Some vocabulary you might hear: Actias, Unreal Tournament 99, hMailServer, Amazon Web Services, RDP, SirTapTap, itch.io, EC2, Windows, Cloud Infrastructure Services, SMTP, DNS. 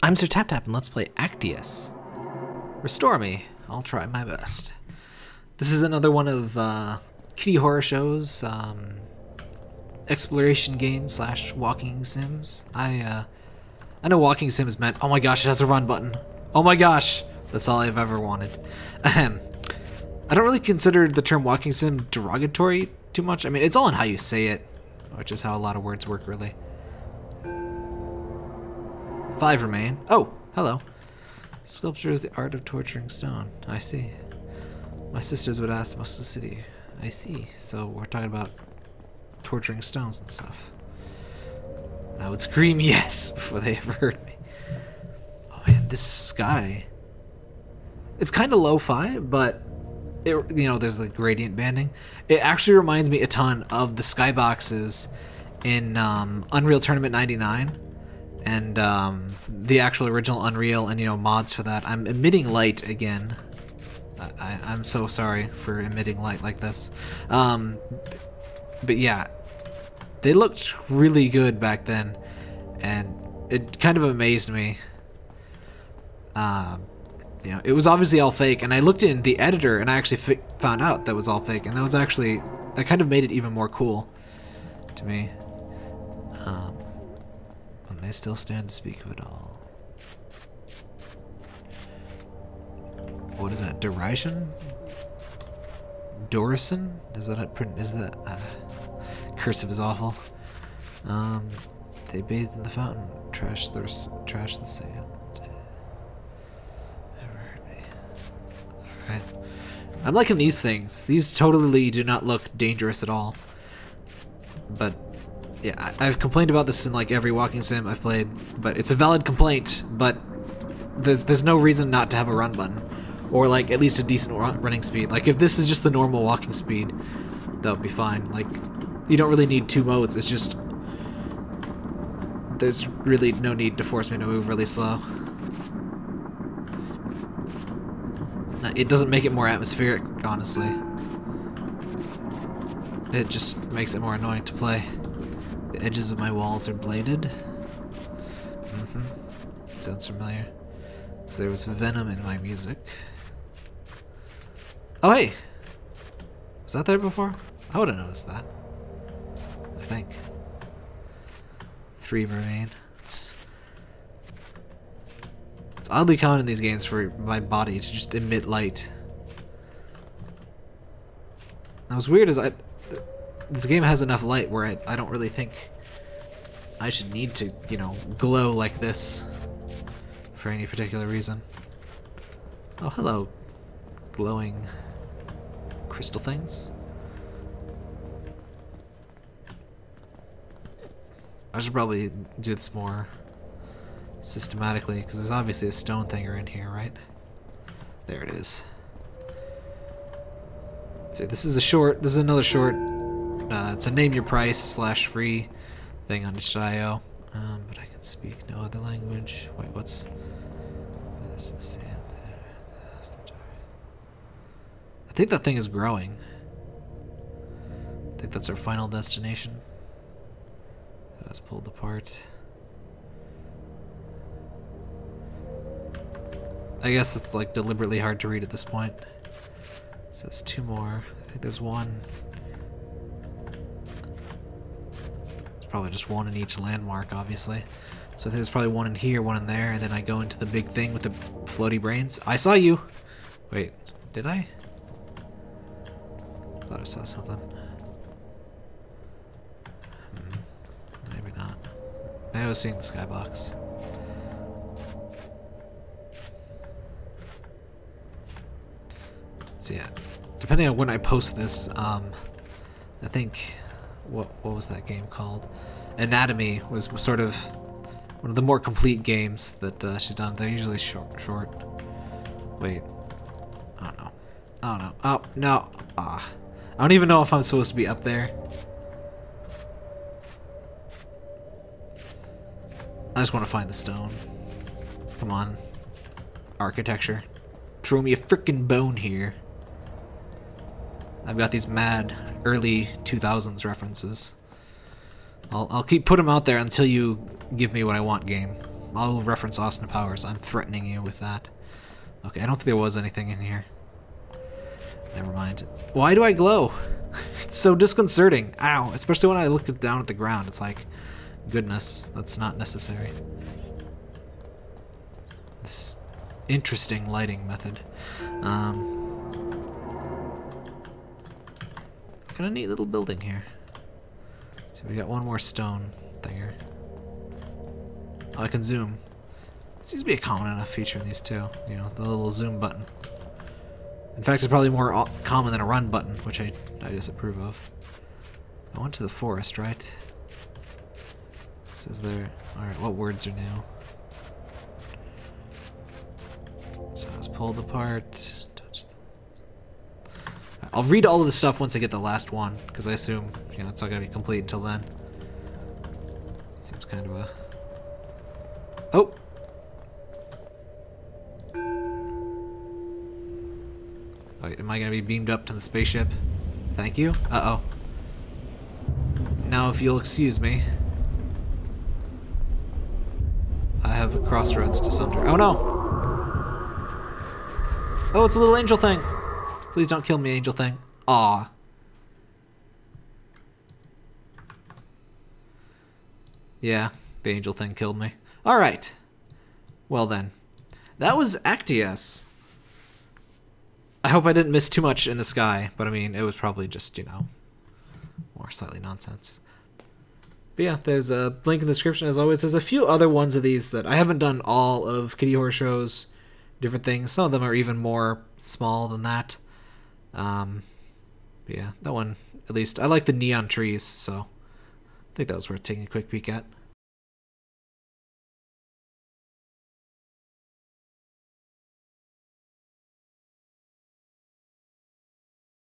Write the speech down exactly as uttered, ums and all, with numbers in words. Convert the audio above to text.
I'm SirTapTap and let's play Actias. Restore me. I'll try my best. This is another one of uh, Kitty Horror Show's um, exploration game slash walking sims. I uh, I know walking sims meant, oh my gosh, it has a run button. Oh my gosh, that's all I've ever wanted. Ahem. I don't really consider the term walking sim derogatory too much. I mean, it's all in how you say it, which is how a lot of words work, really. Five remain. Oh, hello. Sculpture is the art of torturing stone. I see. My sisters would ask Muscle City. I see. So we're talking about torturing stones and stuff. And I would scream yes before they ever heard me. Oh man, this sky. It's kind of lo-fi, but it, you know, there's the gradient banding. It actually reminds me a ton of the skyboxes in um, Unreal Tournament ninety-nine. And um, the actual original Unreal, and you know, mods for that. I'm emitting light again. I, I, I'm so sorry for emitting light like this. Um, but yeah, they looked really good back then, and it kind of amazed me. Uh, you know, it was obviously all fake, and I looked in the editor, and I actually fi found out that was all fake, and that was actually that kind of made it even more cool to me. Um, I still stand to speak of it all. What is that? Derision? Dorison? Is that a, is that a, cursive is awful. Um, they bathe in the fountain, trash the trash the sand. Never heard me. All right. I'm liking these things. These totally do not look dangerous at all. But yeah, I've complained about this in like every walking sim I've played, but it's a valid complaint, but th there's no reason not to have a run button, or like at least a decent run running speed. Like if this is just the normal walking speed, that would be fine. Like you don't really need two modes, it's just there's really no need to force me to move really slow. It doesn't make it more atmospheric, honestly. It just makes it more annoying to play. The edges of my walls are bladed. Mm-hmm. Sounds familiar. So there was venom in my music. Oh hey! Was that there before? I would have noticed that. I think. Three remain. It's, it's oddly common in these games for my body to just emit light. That was weird as I... This game has enough light where I, I don't really think I should need to, you know, glow like this for any particular reason. Oh, hello, glowing crystal things. I should probably do this more systematically, because there's obviously a stone thinger in here, right? There it is. See, this is a short, this is another short. Uh, it's a name your price slash free thing on itch dot i o. Um, but I can speak no other language. Wait, what's this? The sand there. That's the door. I think that thing is growing. I think that's our final destination. That was pulled apart. I guess it's like deliberately hard to read at this point. So there's two more. I think there's one. Probably just one in each landmark, obviously. So I think there's probably one in here, one in there, and then I go into the big thing with the floaty brains. I saw you! Wait, did I? Thought I saw something. Hmm, maybe not. Maybe I was seeing the skybox. So yeah, depending on when I post this, um, I think... What, what was that game called? Anatomy was sort of one of the more complete games that uh, she's done. They're usually short. Short. Wait. I don't know. I don't know. Oh, no. Ah. I don't even know if I'm supposed to be up there. I just want to find the stone. Come on. Architecture. Throw me a frickin' bone here. I've got these mad early two thousands references. I'll, I'll keep put them out there until you give me what I want, game. I'll reference Austin Powers. I'm threatening you with that. Okay, I don't think there was anything in here. Never mind. Why do I glow? It's so disconcerting. Ow. Especially when I look down at the ground. It's like, goodness, that's not necessary. This interesting lighting method. Um... Got a neat little building here. So we got one more stone there. Oh, I can zoom. This seems to be a common enough feature in these two. You know, the little zoom button. In fact, it's probably more common than a run button, which I, I disapprove of. I went to the forest, right? This is there. Alright, what words are new? So I was pulled apart. Touched them. I'll read all of the stuff once I get the last one, because I assume, you know, it's not going to be complete until then. Seems kind of a... Oh! Wait, am I going to be beamed up to the spaceship? Thank you. Uh-oh. Now, if you'll excuse me. I have crossroads to Sumter. Oh, no! Oh, it's a little angel thing! Please don't kill me, angel thing. Aw. Yeah, the angel thing killed me. Alright. Well then. That was Actias. I hope I didn't miss too much in the sky, but I mean, it was probably just, you know, more slightly nonsense. But yeah, there's a link in the description as always. There's a few other ones of these that I haven't done all of Kitty Horror Show's different things. Some of them are even more small than that. Um, but yeah, that one, at least, I like the neon trees, so I think that was worth taking a quick peek at.